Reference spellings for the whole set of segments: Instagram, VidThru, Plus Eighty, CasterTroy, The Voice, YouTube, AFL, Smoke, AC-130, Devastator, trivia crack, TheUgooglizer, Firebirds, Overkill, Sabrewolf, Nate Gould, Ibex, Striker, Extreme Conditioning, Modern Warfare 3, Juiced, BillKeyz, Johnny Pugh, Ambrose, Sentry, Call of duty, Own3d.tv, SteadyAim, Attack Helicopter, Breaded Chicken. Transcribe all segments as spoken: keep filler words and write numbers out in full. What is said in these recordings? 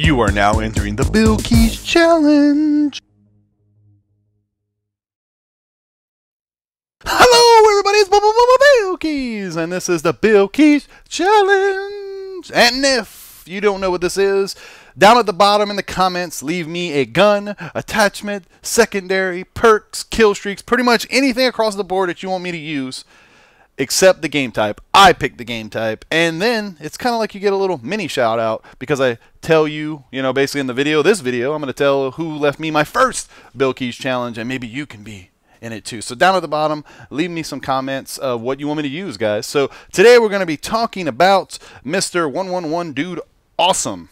You are now entering the BillKeyz Challenge! Hello everybody, it's BillKeyz, and this is the BillKeyz Challenge! And if you don't know what this is, down at the bottom in the comments, leave me a gun, attachment, secondary, perks, kill streaks, pretty much anything across the board that you want me to use, except the game type. I pick the game type, and then it's kind of like you get a little mini shout out because I tell you, you know, basically in the video, this video, I'm going to tell who left me my first BillKeyz Challenge, and maybe you can be in it too. So down at the bottom, leave me some comments of what you want me to use, guys. So today we're going to be talking about Mister one one one Dude Awesome.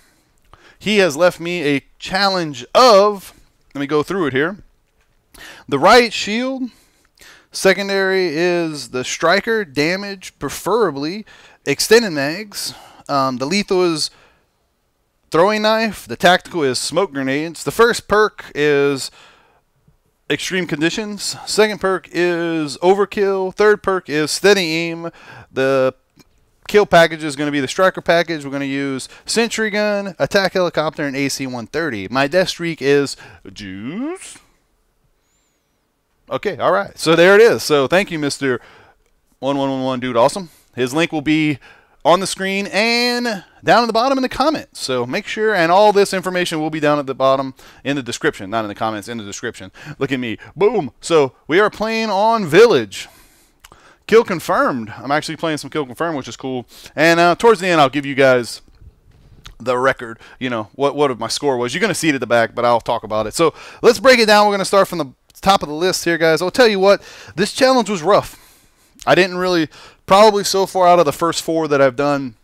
He has left me a challenge of, let me go through it here, the Riot Shield. Secondary is the Striker, damage, preferably, extended mags. Um, the lethal is Throwing Knife. The tactical is Smoke Grenades. The first perk is Extreme Conditions. Second perk is Overkill. Third perk is SteadyAim. The kill package is going to be the Striker package. We're going to use Sentry Gun, Attack Helicopter, and A C one thirty. My death streak is Juiced. Okay, all right. So there it is. So thank you, Mister one one one one Dude Awesome. His link will be on the screen and down at the bottom in the comments. So make sure, and all this information will be down at the bottom in the description, not in the comments, in the description. Look at me. Boom. So we are playing on Village. Kill Confirmed. I'm actually playing some Kill Confirmed, which is cool. And uh, towards the end, I'll give you guys the record, you know, what, what my score was. You're going to see it at the back, but I'll talk about it. So let's break it down. We're going to start from the top of the list here, guys. I'll tell you what, this challenge was rough. I didn't really, probably so far out of the first four that I've done,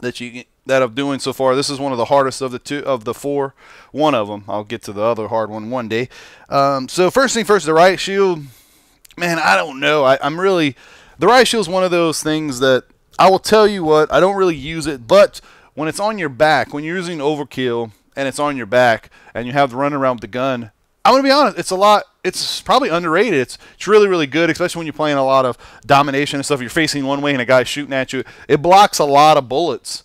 that you that I'm doing so far, this is one of the hardest of the two of the four. One of them, I'll get to the other hard one one day. Um, so first thing first, the Riot Shield. Man, I don't know. I, I'm really, the Riot Shield is one of those things that I will tell you what, I don't really use it, but when it's on your back, when you're using Overkill and it's on your back and you have to run around with the gun. I'm going to be honest, it's a lot, it's probably underrated. It's, it's really, really good, especially when you're playing a lot of domination and stuff. You're facing one way and a guy's shooting at you. It blocks a lot of bullets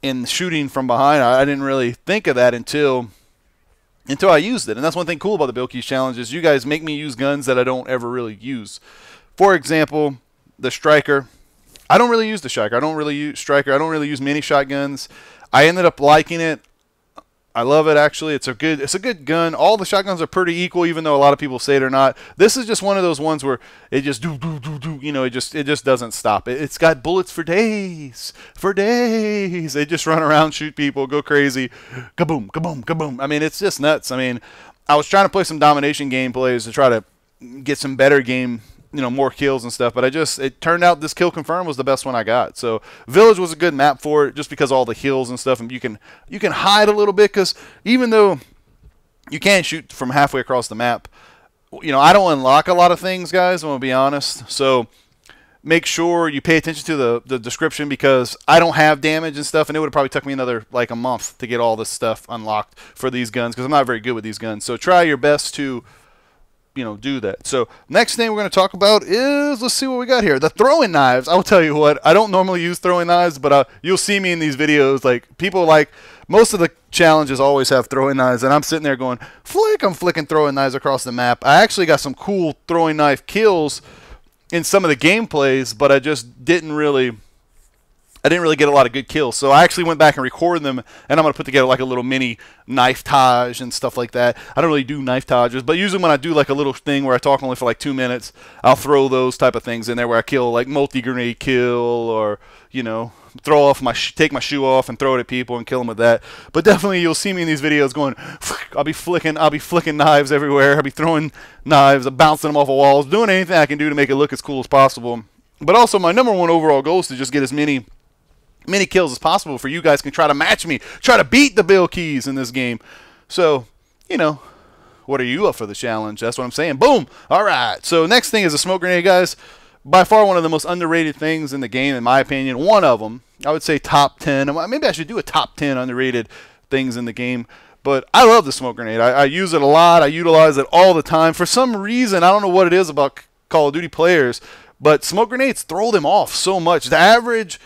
in shooting from behind. I, I didn't really think of that until until I used it. And that's one thing cool about the BillKeyz Challenge is you guys make me use guns that I don't ever really use. For example, the Striker. I don't really use the Striker. I don't really use Striker. I don't really use many shotguns. I ended up liking it. I love it, actually. It's a good it's a good gun. All the shotguns are pretty equal, even though a lot of people say they're not. This is just one of those ones where it just do do do do, you know, it just it just doesn't stop. It, it's got bullets for days. For days. They just run around, shoot people, go crazy. Kaboom, kaboom, kaboom. I mean, it's just nuts. I mean, I was trying to play some domination gameplays to try to get some better game, you know, more kills and stuff, but I just, it turned out this Kill Confirm was the best one I got. So Village was a good map for it, just because all the hills and stuff, and you can you can hide a little bit, because even though you can shoot from halfway across the map, you know, I don't unlock a lot of things, guys, I'm gonna be honest. So make sure you pay attention to the, the description, because I don't have damage and stuff, and it would have probably took me another like a month to get all this stuff unlocked for these guns, because I'm not very good with these guns. So try your best to, you know, do that. So next thing we're going to talk about is, let's see what we got here, the Throwing Knives. I'll tell you what, I don't normally use Throwing Knives, but uh, you'll see me in these videos, like, people, like, most of the challenges always have Throwing Knives, and I'm sitting there going, flick, I'm flicking Throwing Knives across the map. I actually got some cool Throwing Knife kills in some of the gameplays, but I just didn't really, I didn't really get a lot of good kills. So I actually went back and recorded them, and I'm going to put together like a little mini knife-tage and stuff like that. I don't really do knife-tages, but usually when I do like a little thing where I talk only for like two minutes, I'll throw those type of things in there where I kill, like multi-grenade kill, or, you know, throw off my, sh take my shoe off and throw it at people and kill them with that. But definitely you'll see me in these videos going, I'll be flicking, I'll be flicking knives everywhere. I'll be throwing knives, I'll bouncing them off of walls, doing anything I can do to make it look as cool as possible. But also my number one overall goal is to just get as many many kills as possible for you guys can try to match me, try to beat the BillKeyz in this game. So, you know, what are you up for the challenge? That's what I'm saying. Boom. All right. So next thing is a smoke grenade, guys. By far one of the most underrated things in the game, in my opinion. One of them. I would say top ten. Maybe I should do a top ten underrated things in the game. But I love the smoke grenade. I, I use it a lot. I utilize it all the time. For some reason, I don't know what it is about Call of Duty players, but smoke grenades throw them off so much. The average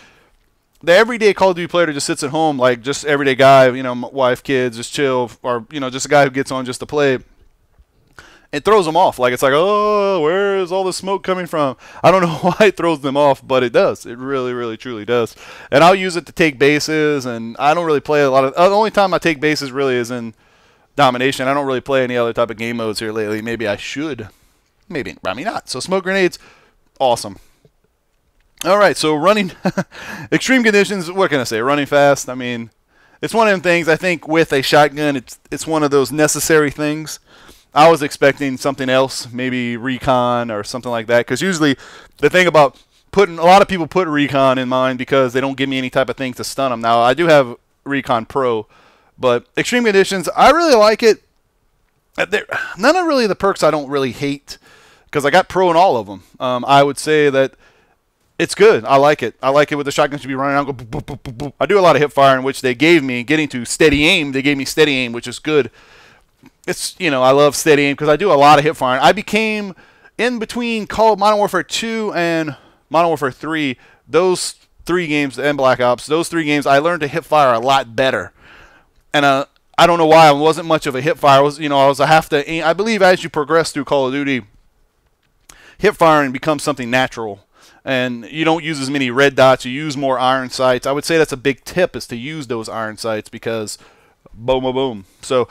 the everyday Call of Duty player that just sits at home, like just everyday guy, you know, wife, kids, just chill, or, you know, just a guy who gets on just to play, it throws them off. Like, it's like, oh, where is all the smoke coming from? I don't know why it throws them off, but it does. It really, really, truly does. And I'll use it to take bases, and I don't really play a lot of – the only time I take bases really is in domination. I don't really play any other type of game modes here lately. Maybe I should. Maybe, probably not. So smoke grenades, awesome. All right, so running extreme conditions, what can I say? Running fast, I mean, it's one of them things. I think with a shotgun, it's it's one of those necessary things. I was expecting something else, maybe recon or something like that, because usually the thing about putting, a lot of people put recon in mind because they don't give me any type of thing to stun them. Now, I do have Recon Pro, but extreme conditions, I really like it. They're, none of really the perks I don't really hate, because I got Pro in all of them. Um, I would say that it's good. I like it. I like it with the shotgun. Should be running out. Go boop, boop, boop, boop, boop. I do a lot of hip firing, which they gave me. Getting to steady aim, they gave me steady aim, which is good. It's, you know, I love steady aim because I do a lot of hip firing. I became, in between Call of Modern Warfare two and Modern Warfare three, those three games and Black Ops, those three games, I learned to hip fire a lot better. And uh, I don't know why I wasn't much of a hip fire. I was, you know, I was I have to aim. I believe as you progress through Call of Duty, hip firing becomes something natural. And you don't use as many red dots. You use more iron sights. I would say that's a big tip, is to use those iron sights, because boom, boom, boom. So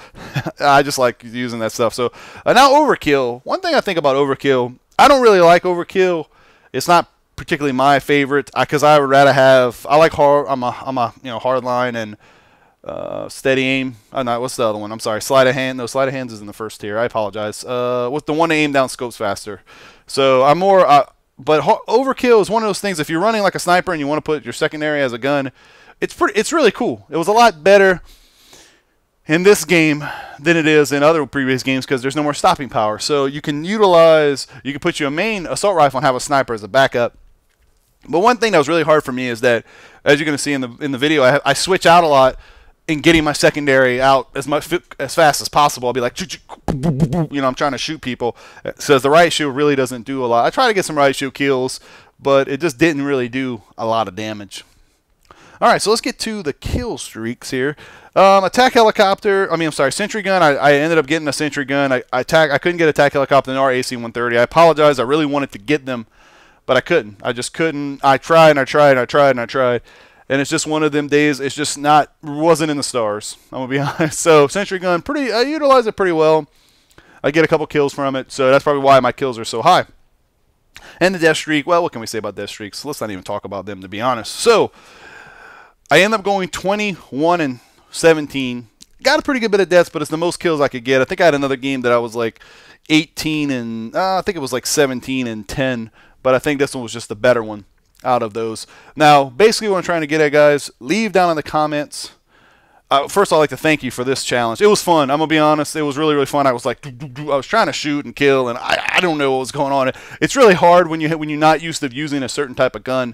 I just like using that stuff. So uh, now Overkill. One thing I think about Overkill, I don't really like Overkill. It's not particularly my favorite, because I, I would rather have. I like hard. I'm a, I'm a, you know, hardline and uh, steady aim. Oh, no, what's the other one? I'm sorry, sleight of hand. No, sleight of hands is in the first tier. I apologize. Uh, with the one to aim down scopes faster. So I'm more. Uh, But Overkill is one of those things, if you're running like a sniper and you want to put your secondary as a gun, it's pretty, it's really cool. It was a lot better in this game than it is in other previous games, because there's no more stopping power. So you can utilize, you can put your main assault rifle and have a sniper as a backup. But one thing that was really hard for me is that, as you're going to see in the in the video, I, I switch out a lot in getting my secondary out as much as fast as possible. I'll be like, you know, I'm trying to shoot people. So the Riot Shield really doesn't do a lot. I try to get some Riot Shield kills, but it just didn't really do a lot of damage. All right, so let's get to the kill streaks here. Um, attack helicopter. I mean, I'm sorry, sentry gun. I, I ended up getting a sentry gun. I, I attack. I couldn't get attack helicopter nor A C one thirty. I apologize. I really wanted to get them, but I couldn't. I just couldn't. I tried and I tried and I tried and I tried. And it's just one of them days. It's just not, wasn't in the stars. I'm gonna be honest. So sentry gun, pretty. I utilize it pretty well. I get a couple kills from it, so that's probably why my kills are so high. And the death streak. Well, what can we say about death streaks? Let's not even talk about them, to be honest. So I end up going twenty-one and seventeen. Got a pretty good bit of deaths, but it's the most kills I could get. I think I had another game that I was like eighteen and uh, I think it was like seventeen and ten. But I think this one was just the better one out of those. Now, basically what I'm trying to get at, guys, leave down in the comments. Uh, first, I'd like to thank you for this challenge. It was fun. I'm going to be honest. It was really, really fun. I was like, doo, doo, doo. I was trying to shoot and kill, and I, I don't know what was going on. It's really hard when, you, when you're not used to using a certain type of gun.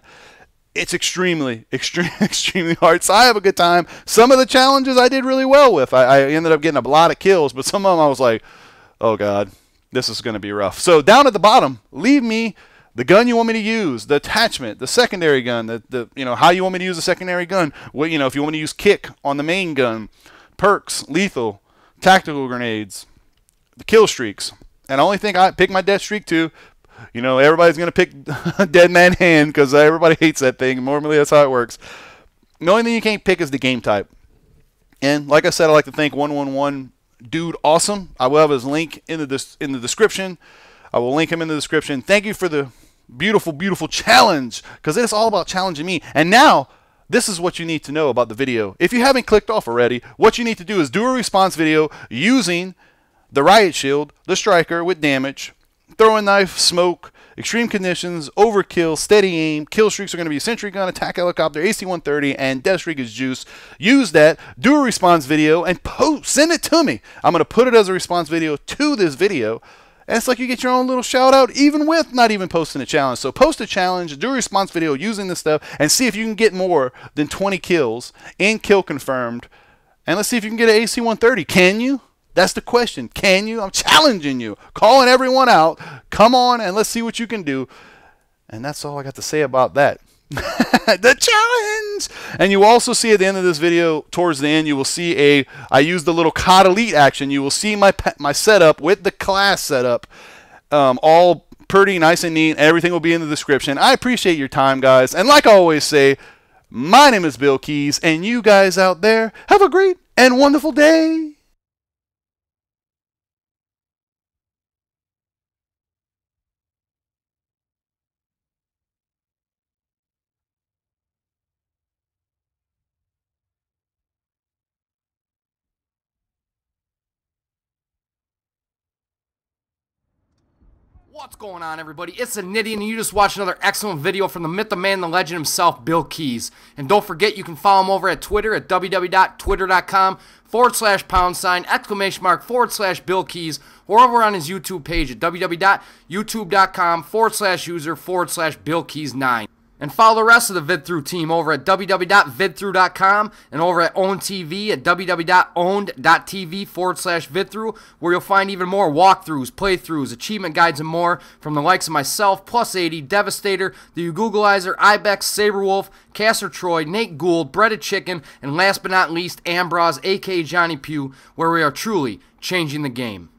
It's extremely, extremely, extremely hard. So I have a good time. Some of the challenges I did really well with. I, I ended up getting a lot of kills, but some of them I was like, oh, God, this is going to be rough. So down at the bottom, leave me the gun you want me to use, the attachment, the secondary gun, the, the you know, how you want me to use the secondary gun. What, you know, if you want me to use kick on the main gun, perks, lethal, tactical grenades, the kill streaks. And I only think I pick my death streak too. You know, everybody's gonna pick dead man hand because everybody hates that thing. Normally that's how it works. The only thing you can't pick is the game type. And like I said, I like to thank one one one Dude Awesome. I will have his link in the in the description. I will link him in the description. Thank you for the beautiful, beautiful challenge, because it's all about challenging me. And now, this is what you need to know about the video. If you haven't clicked off already, what you need to do is do a response video using the Riot Shield, the Striker with damage, Throwing Knife, Smoke, Extreme Conditions, Overkill, Steady Aim. Kill streaks are going to be Sentry Gun, Attack Helicopter, A C one thirty, and Death Streak is Juice. Use that, do a response video, and post, send it to me. I'm going to put it as a response video to this video. And it's like you get your own little shout out, even with not even posting a challenge. So post a challenge, do a response video using this stuff, and see if you can get more than twenty kills in kill confirmed. And let's see if you can get an A C one thirty. Can you? That's the question. Can you? I'm challenging you. Calling everyone out. Come on and let's see what you can do. And that's all I got to say about that. The challenge! And you also see at the end of this video, towards the end, you will see a, I used the little C O D Elite action. You will see my my setup with the class setup, um, all pretty nice and neat. Everything will be in the description. I appreciate your time, guys. And like I always say, my name is BillKeyz, and you guys out there, have a great and wonderful day. What's going on, everybody? It's a Nitty, and you just watched another excellent video from the myth, the man, the legend himself, BillKeyz. And don't forget, you can follow him over at Twitter at www.twitter.com forward slash pound sign exclamation mark forward slash BillKeyz, or over on his YouTube page at www.youtube.com forward slash user forward slash BillKeyz nine. And follow the rest of the VidThru team over at www dot vid thru dot com and over at Own T V at www dot owned dot t v forward slash VidThru, where you'll find even more walkthroughs, playthroughs, achievement guides, and more from the likes of myself, Plus Eighty, Devastator, TheUgooglizer, Ibex, Sabrewolf, CasterTroy, Nate Gould, Breaded Chicken, and last but not least, Ambrose, a k a. Johnny Pugh, where we are truly changing the game.